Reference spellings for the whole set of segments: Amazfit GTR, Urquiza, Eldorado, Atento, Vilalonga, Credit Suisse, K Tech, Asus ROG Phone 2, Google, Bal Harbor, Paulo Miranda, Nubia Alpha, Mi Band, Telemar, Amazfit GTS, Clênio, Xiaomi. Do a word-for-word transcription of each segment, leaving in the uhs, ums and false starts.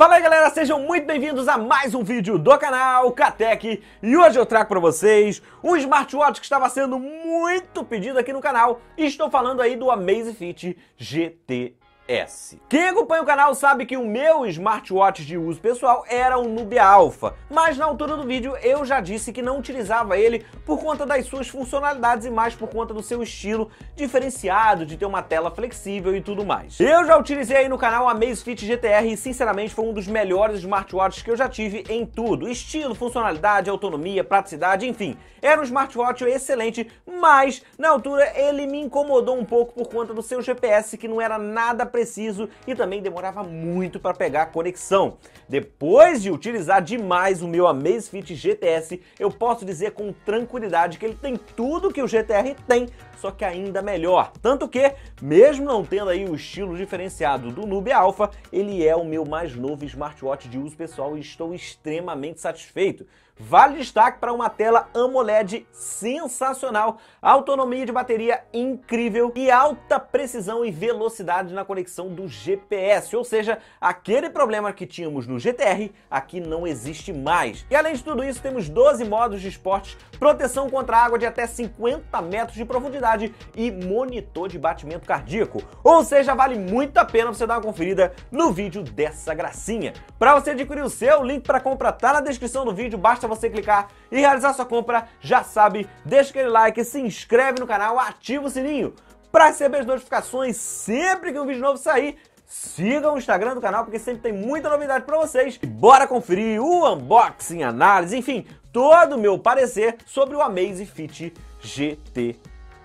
Fala aí galera, sejam muito bem-vindos a mais um vídeo do canal K Tech. E hoje eu trago pra vocês um smartwatch que estava sendo muito pedido aqui no canal. E estou falando aí do Amazfit G T S. Quem acompanha o canal sabe que o meu smartwatch de uso pessoal era um Nubia Alpha. Mas na altura do vídeo eu já disse que não utilizava ele por conta das suas funcionalidades e mais por conta do seu estilo diferenciado, de ter uma tela flexível e tudo mais. Eu já utilizei aí no canal a Amazfit G T R e sinceramente foi um dos melhores smartwatches que eu já tive em tudo. Estilo, funcionalidade, autonomia, praticidade, enfim. Era um smartwatch excelente, mas na altura ele me incomodou um pouco por conta do seu G P S que não era nada presente. Preciso e também demorava muito para pegar a conexão. Depois de utilizar demais o meu Amazfit G T S, eu posso dizer com tranquilidade que ele tem tudo que o G T R tem, só que ainda melhor. Tanto que, mesmo não tendo aí o estilo diferenciado do Nubia Alpha, ele é o meu mais novo smartwatch de uso pessoal e estou extremamente satisfeito. Vale destaque para uma tela AMOLED sensacional, autonomia de bateria incrível e alta precisão e velocidade na conexão do G P S, ou seja, aquele problema que tínhamos no G T R aqui não existe mais. E além de tudo isso, temos doze modos de esportes, proteção contra água de até cinquenta metros de profundidade e monitor de batimento cardíaco, ou seja, vale muito a pena você dar uma conferida no vídeo dessa gracinha. Para você adquirir o seu, o link para compra tá na descrição do vídeo, basta você clicar e realizar sua compra. Já sabe, deixa aquele like, se inscreve no canal, ativa o sininho para receber as notificações sempre que um vídeo novo sair. Sigam o Instagram do canal porque sempre tem muita novidade para vocês. E bora conferir o unboxing, análise, enfim, todo o meu parecer sobre o Amazfit G T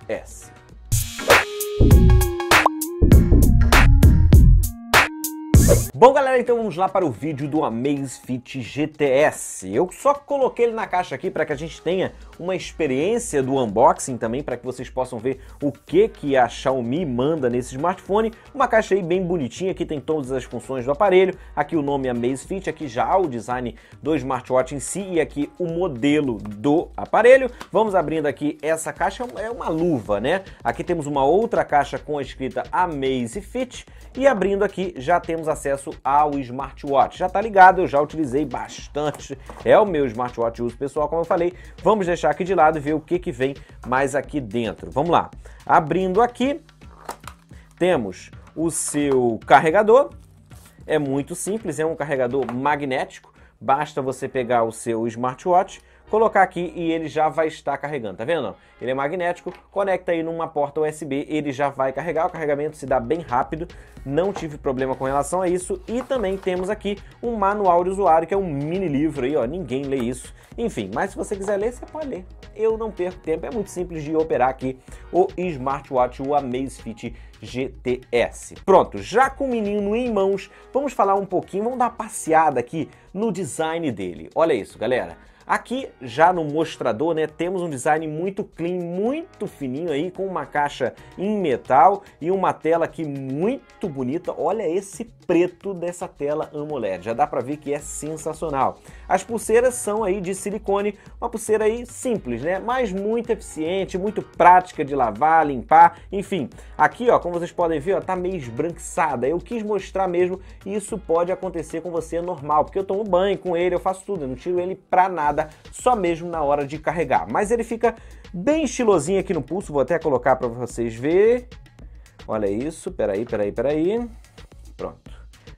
S. Bom galera, então vamos lá para o vídeo do Amazfit G T S. Eu só coloquei ele na caixa aqui para que a gente tenha uma experiência do unboxing também, para que vocês possam ver o que, que a Xiaomi manda nesse smartphone. Uma caixa aí bem bonitinha, aqui tem todas as funções do aparelho, aqui o nome Amazfit, aqui já o design do smartwatch em si e aqui o modelo do aparelho. Vamos abrindo aqui essa caixa, é uma luva, né? Aqui temos uma outra caixa com a escrita Amazfit e abrindo aqui já temos acesso ao smartwatch. Já tá ligado, eu já utilizei bastante, é o meu smartwatch de uso pessoal, como eu falei. Vamos deixar aqui de lado e ver o que que vem mais aqui dentro. Vamos lá, abrindo aqui temos o seu carregador, é muito simples, é um carregador magnético, basta você pegar o seu smartwatch, colocar aqui e ele já vai estar carregando, tá vendo? Ele é magnético, conecta aí numa porta U S B, ele já vai carregar, o carregamento se dá bem rápido, não tive problema com relação a isso. E também temos aqui um manual de usuário, que é um mini livro aí, ó, ninguém lê isso, enfim, mas se você quiser ler, você pode ler, eu não perco tempo, é muito simples de operar aqui o smartwatch, o Amazfit G T S. Pronto, já com o menino em mãos, vamos falar um pouquinho, vamos dar uma passeada aqui no design dele, olha isso galera. Aqui, já no mostrador, né, temos um design muito clean, muito fininho aí, com uma caixa em metal e uma tela aqui muito bonita. Olha esse preto dessa tela AMOLED, já dá pra ver que é sensacional. As pulseiras são aí de silicone, uma pulseira aí simples, né, mas muito eficiente, muito prática de lavar, limpar, enfim. Aqui, ó, como vocês podem ver, ó, tá meio esbranquiçada, eu quis mostrar mesmo, isso pode acontecer com você, é normal, porque eu tomo banho com ele, eu faço tudo, eu não tiro ele pra nada, só mesmo na hora de carregar, mas ele fica bem estilosinho aqui no pulso, vou até colocar para vocês ver. Olha isso, peraí, peraí, peraí, pronto,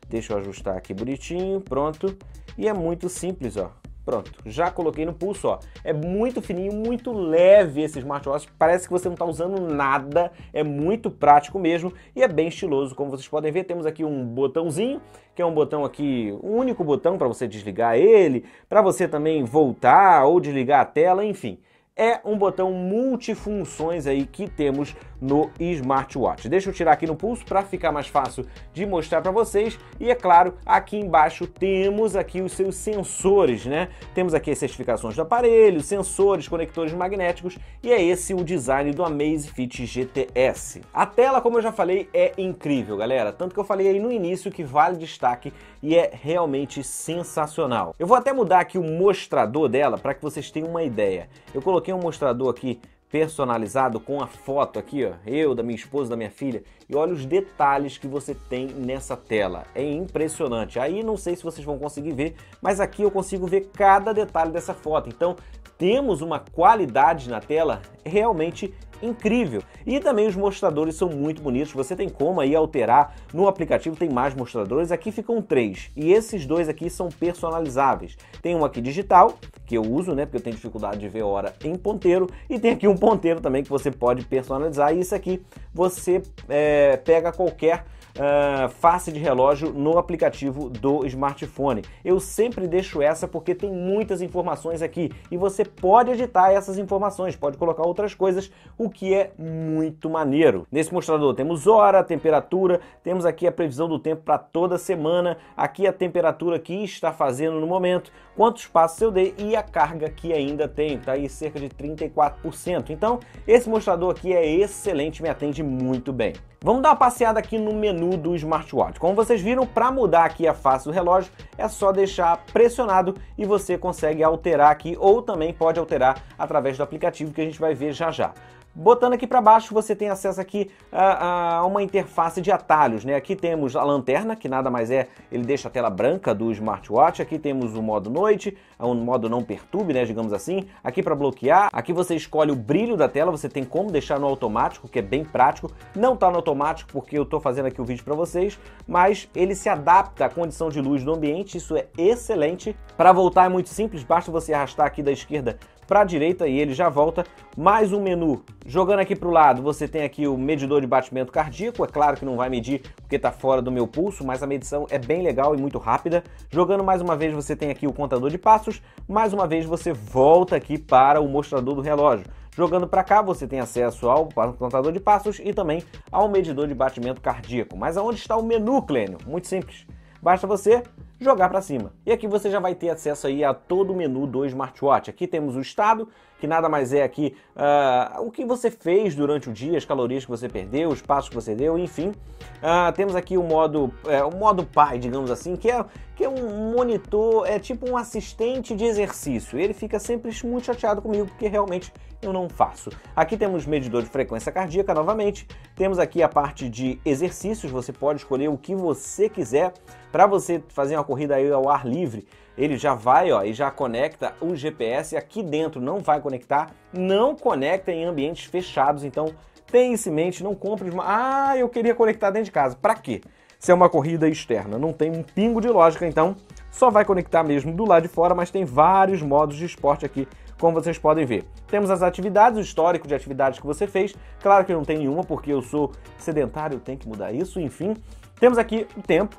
deixa eu ajustar aqui bonitinho, pronto, e é muito simples, ó. Pronto, já coloquei no pulso, ó, é muito fininho, muito leve esse smartwatch, parece que você não está usando nada, é muito prático mesmo e é bem estiloso, como vocês podem ver. Temos aqui um botãozinho, que é um botão aqui, um único botão para você desligar ele, para você também voltar ou desligar a tela, enfim. É um botão multifunções aí que temos no smartwatch. Deixa eu tirar aqui no pulso para ficar mais fácil de mostrar para vocês. E é claro, aqui embaixo temos aqui os seus sensores, né? Temos aqui as certificações do aparelho, sensores, conectores magnéticos e é esse o design do Amazfit G T S. A tela, como eu já falei, é incrível, galera. Tanto que eu falei aí no início que vale destaque e é realmente sensacional. Eu vou até mudar aqui o mostrador dela para que vocês tenham uma ideia. Eu coloquei um mostrador aqui personalizado com a foto aqui, ó, eu, da minha esposa, da minha filha, e olha os detalhes que você tem nessa tela, é impressionante. Aí não sei se vocês vão conseguir ver, mas aqui eu consigo ver cada detalhe dessa foto, então temos uma qualidade na tela realmente incrível. E também os mostradores são muito bonitos, você tem como aí alterar, no aplicativo tem mais mostradores, aqui ficam três, e esses dois aqui são personalizáveis. Tem um aqui digital, que eu uso, né, porque eu tenho dificuldade de ver a hora em ponteiro, e tem aqui um ponteiro também que você pode personalizar, e isso aqui você é, pega qualquer Uh, face de relógio no aplicativo do smartphone. Eu sempre deixo essa porque tem muitas informações aqui e você pode editar essas informações, pode colocar outras coisas, o que é muito maneiro. Nesse mostrador temos hora, temperatura, temos aqui a previsão do tempo para toda semana, aqui a temperatura que está fazendo no momento, quantos passos eu dei e a carga que ainda tem, tá aí cerca de trinta e quatro por cento. Então esse mostrador aqui é excelente, me atende muito bem. Vamos dar uma passeada aqui no menu do smartwatch. Como vocês viram, para mudar aqui a face do relógio, é só deixar pressionado e você consegue alterar aqui, ou também pode alterar através do aplicativo que a gente vai ver já já. Botando aqui para baixo, você tem acesso aqui a, a uma interface de atalhos, né? Aqui temos a lanterna, que nada mais é, ele deixa a tela branca do smartwatch. Aqui temos o modo noite, um modo não perturbe, né, digamos assim. Aqui para bloquear, aqui você escolhe o brilho da tela, você tem como deixar no automático, que é bem prático. Não tá no automático porque eu tô fazendo aqui o vídeo para vocês, mas ele se adapta à condição de luz do ambiente, isso é excelente. Para voltar é muito simples, basta você arrastar aqui da esquerda para a direita e ele já volta. Mais um menu. Jogando aqui para o lado, você tem aqui o medidor de batimento cardíaco. É claro que não vai medir porque está fora do meu pulso, mas a medição é bem legal e muito rápida. Jogando mais uma vez, você tem aqui o contador de passos. Mais uma vez, você volta aqui para o mostrador do relógio. Jogando para cá, você tem acesso ao contador de passos e também ao medidor de batimento cardíaco. Mas aonde está o menu, Clênio? Muito simples. Basta você jogar para cima. E aqui você já vai ter acesso aí a todo o menu do smartwatch. Aqui temos o estado, que nada mais é aqui uh, o que você fez durante o dia, as calorias que você perdeu, os passos que você deu, enfim. Uh, temos aqui o modo, é, o modo pai, digamos assim, que é, que é um monitor, é tipo um assistente de exercício. Ele fica sempre muito chateado comigo, porque realmente eu não faço. Aqui temos medidor de frequência cardíaca novamente. Temos aqui a parte de exercícios, você pode escolher o que você quiser. Para você fazer uma corrida aí ao ar livre, ele já vai, ó, e já conecta o G P S. Aqui dentro não vai conectar, não conecta em ambientes fechados, então tenha isso em mente, não compre... Uma... Ah, eu queria conectar dentro de casa. Para quê? Se é uma corrida externa, não tem um pingo de lógica, então só vai conectar mesmo do lado de fora, mas tem vários modos de esporte aqui, como vocês podem ver. Temos as atividades, o histórico de atividades que você fez. Claro que não tem nenhuma, porque eu sou sedentário, eu tenho que mudar isso, enfim. Temos aqui o tempo.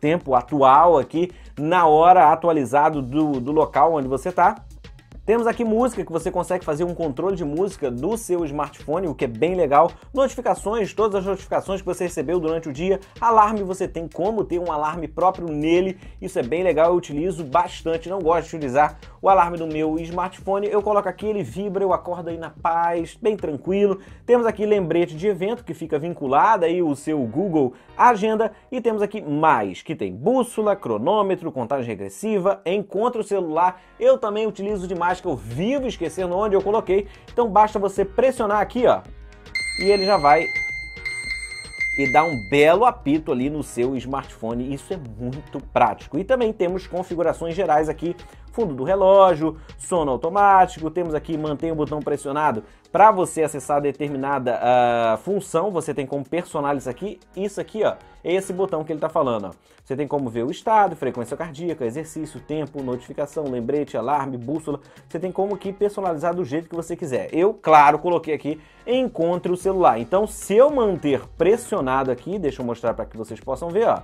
Tempo atual aqui, na hora, atualizado do, do local onde você está. Temos aqui música, que você consegue fazer um controle de música do seu smartphone, o que é bem legal. Notificações, todas as notificações que você recebeu durante o dia. Alarme, você tem como ter um alarme próprio nele, isso é bem legal, eu utilizo bastante, não gosto de utilizar o alarme do meu smartphone. Eu coloco aqui, ele vibra, eu acordo aí na paz, bem tranquilo. Temos aqui lembrete de evento, que fica vinculado aí o seu Google Agenda. E temos aqui mais, que tem bússola, cronômetro, contagem regressiva, encontra o celular. Eu também utilizo demais, que eu vivo esquecendo onde eu coloquei, então basta você pressionar aqui, ó, e ele já vai e dá um belo apito ali no seu smartphone, isso é muito prático. E também temos configurações gerais aqui, fundo do relógio, sono automático, temos aqui manter o botão pressionado para você acessar determinada uh, função, você tem como personalizar aqui, isso aqui, ó, esse botão que ele está falando, ó. Você tem como ver o estado, frequência cardíaca, exercício, tempo, notificação, lembrete, alarme, bússola. Você tem como que personalizar do jeito que você quiser. Eu, claro, coloquei aqui, encontre o celular. Então, se eu manter pressionado aqui, deixa eu mostrar para que vocês possam ver, ó.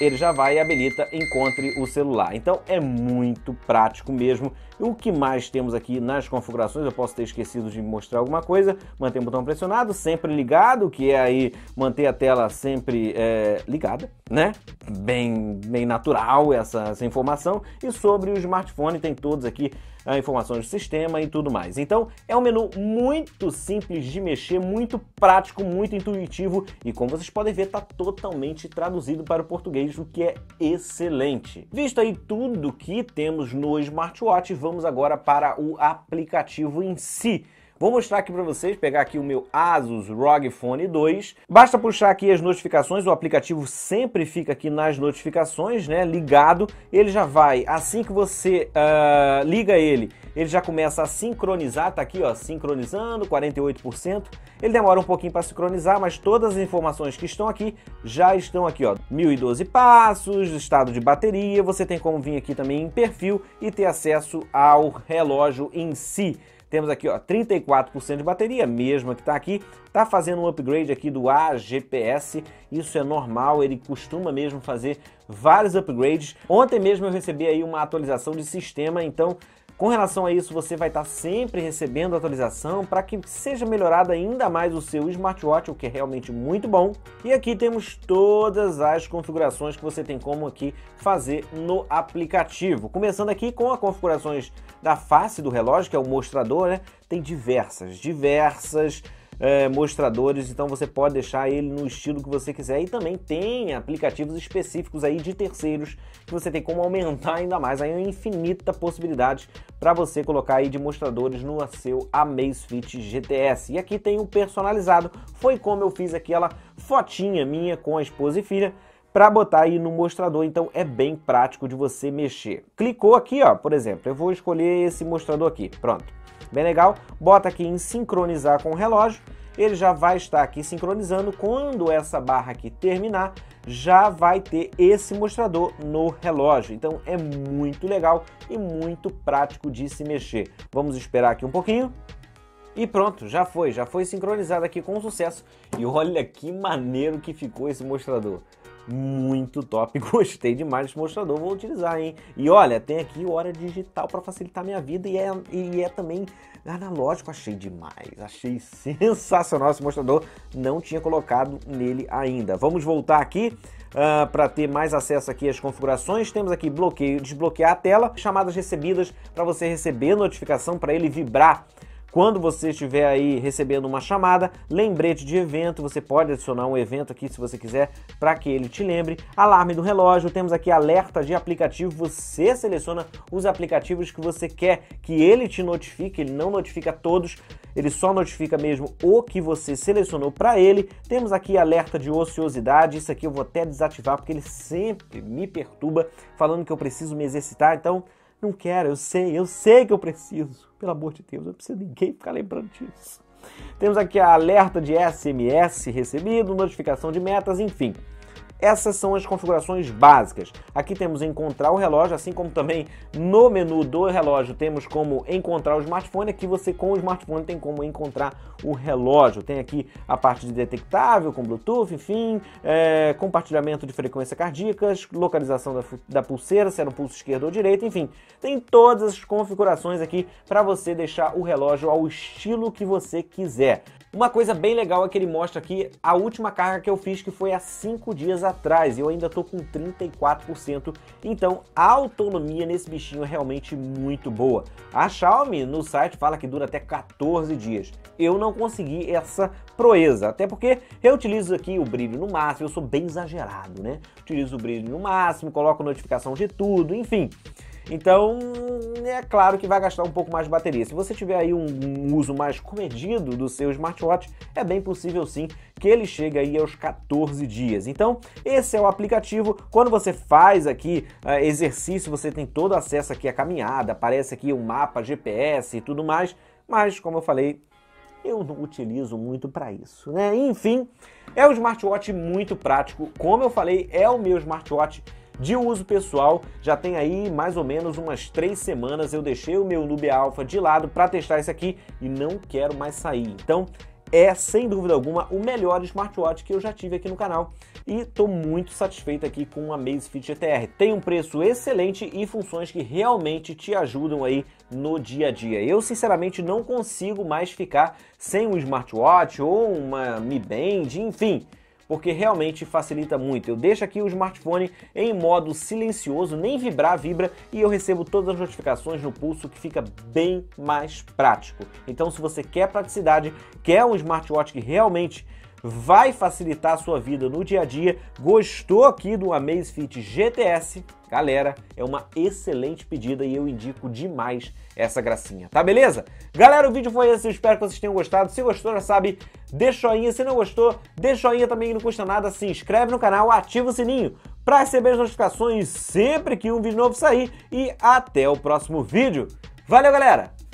Ele já vai e habilita encontre o celular. Então é muito prático mesmo. O que mais temos aqui nas configurações? Eu posso ter esquecido de mostrar alguma coisa. Manter o botão pressionado, sempre ligado, que é aí manter a tela sempre é, ligada, né? Bem, bem natural essa, essa informação. E sobre o smartphone tem todos aqui a informação do sistema e tudo mais. Então é um menu muito simples de mexer, muito prático, muito intuitivo e, como vocês podem ver, está totalmente traduzido para o português o que é excelente. Visto aí tudo que temos no smartwatch, vamos agora para o aplicativo em si. Vou mostrar aqui para vocês, pegar aqui o meu Asus R O G Phone dois. Basta puxar aqui as notificações, o aplicativo sempre fica aqui nas notificações, né, ligado. Ele já vai, assim que você uh, liga ele, ele já começa a sincronizar, tá aqui ó, sincronizando, quarenta e oito por cento. Ele demora um pouquinho para sincronizar, mas todas as informações que estão aqui, já estão aqui ó, mil e doze passos, estado de bateria. Você tem como vir aqui também em perfil e ter acesso ao relógio em si. Temos aqui ó, trinta e quatro por cento de bateria, mesma que está aqui. Está fazendo um upgrade aqui do A G P S, isso é normal, ele costuma mesmo fazer vários upgrades. Ontem mesmo eu recebi aí uma atualização de sistema, então com relação a isso você vai estar tá sempre recebendo atualização para que seja melhorado ainda mais o seu smartwatch, o que é realmente muito bom. E aqui temos todas as configurações que você tem como aqui fazer no aplicativo. Começando aqui com as configurações da face do relógio, que é o mostrador, né? Tem diversas, diversas é, mostradores, então você pode deixar ele no estilo que você quiser. E também tem aplicativos específicos aí de terceiros, que você tem como aumentar ainda mais, aí é uma infinita possibilidade para você colocar aí de mostradores no seu Amazfit G T S. E aqui tem um personalizado, foi como eu fiz aquela fotinha minha com a esposa e filha, para botar aí no mostrador, então é bem prático de você mexer. Clicou aqui, ó, por exemplo, eu vou escolher esse mostrador aqui, pronto. Bem legal, bota aqui em sincronizar com o relógio, ele já vai estar aqui sincronizando, quando essa barra aqui terminar, já vai ter esse mostrador no relógio. Então é muito legal e muito prático de se mexer. Vamos esperar aqui um pouquinho. E pronto, já foi, já foi sincronizado aqui com sucesso. E olha que maneiro que ficou esse mostrador. Muito top, gostei demais desse mostrador, vou utilizar, hein? E olha, tem aqui hora digital para facilitar minha vida e é, e é também analógico, achei demais, achei sensacional esse mostrador, não tinha colocado nele ainda. Vamos voltar aqui uh, para ter mais acesso aqui às configurações, temos aqui bloqueio, desbloquear a tela, chamadas recebidas para você receber notificação, para ele vibrar. Quando você estiver aí recebendo uma chamada, lembrete de evento, você pode adicionar um evento aqui se você quiser para que ele te lembre. Alarme do relógio, temos aqui alerta de aplicativo, você seleciona os aplicativos que você quer que ele te notifique, ele não notifica todos, ele só notifica mesmo o que você selecionou para ele. Temos aqui alerta de ociosidade, isso aqui eu vou até desativar porque ele sempre me perturba falando que eu preciso me exercitar, então... Não quero, eu sei, eu sei que eu preciso. Pelo amor de Deus, eu não preciso de ninguém ficar lembrando disso. Temos aqui a alerta de S M S recebido, notificação de metas, enfim. Essas são as configurações básicas. Aqui temos encontrar o relógio, assim como também no menu do relógio temos como encontrar o smartphone. Aqui você com o smartphone tem como encontrar o relógio. Tem aqui a parte de detectável, com Bluetooth, enfim, é, compartilhamento de frequência cardíaca, localização da, da pulseira, se era um pulso esquerdo ou direito, enfim. Tem todas as configurações aqui para você deixar o relógio ao estilo que você quiser. Uma coisa bem legal é que ele mostra aqui a última carga que eu fiz, que foi há cinco dias atrás, e eu ainda estou com trinta e quatro por cento, então a autonomia nesse bichinho é realmente muito boa. A Xiaomi no site fala que dura até quatorze dias, eu não consegui essa proeza, até porque eu utilizo aqui o brilho no máximo, eu sou bem exagerado, né? Utilizo o brilho no máximo, coloco notificação de tudo, enfim... Então, é claro que vai gastar um pouco mais de bateria. Se você tiver aí um, um uso mais comedido do seu smartwatch, é bem possível sim que ele chegue aí aos quatorze dias. Então, esse é o aplicativo. Quando você faz aqui uh, exercício, você tem todo acesso aqui à caminhada, aparece aqui o mapa, G P S e tudo mais. Mas, como eu falei, eu não utilizo muito para isso, né? Enfim, é um smartwatch muito prático. Como eu falei, é o meu smartwatch de uso pessoal, já tem aí mais ou menos umas três semanas, eu deixei o meu Nubia Alpha de lado para testar esse aqui e não quero mais sair. Então é, sem dúvida alguma, o melhor smartwatch que eu já tive aqui no canal e estou muito satisfeito aqui com o Amazfit G T R. Tem um preço excelente e funções que realmente te ajudam aí no dia a dia. Eu, sinceramente, não consigo mais ficar sem um smartwatch ou uma Mi Band, enfim... porque realmente facilita muito. Eu deixo aqui o smartphone em modo silencioso, nem vibrar, vibra, e eu recebo todas as notificações no pulso, que fica bem mais prático. Então, se você quer praticidade, quer um smartwatch que realmente vai facilitar a sua vida no dia a dia. Gostou aqui do Amazfit G T S? Galera, é uma excelente pedida e eu indico demais essa gracinha, tá beleza? Galera, o vídeo foi esse, eu espero que vocês tenham gostado. Se gostou, já sabe, deixa o joinha. Se não gostou, deixa o joinha também, não custa nada. Se inscreve no canal, ativa o sininho para receber as notificações sempre que um vídeo novo sair. E até o próximo vídeo. Valeu, galera!